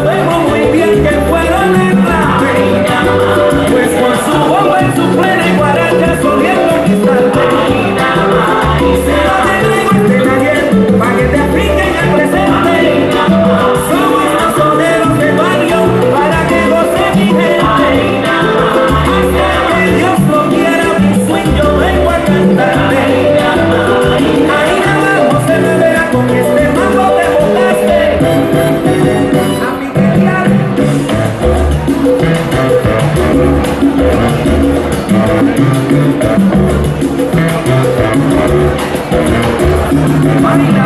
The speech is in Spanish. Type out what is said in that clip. Luego muy bien que fueron en la peña, pues con su bomba en su plena y guaracha solían conquistar Marina, y se lo traigo este taller pa' que te apliquen el presente. Somos los soneros de barrio para que goce mi gente. Hasta que Dios lo quiera, mi sueño vengo a cantarte. Ahí abajo se me verá con este mango te botaste. Marina.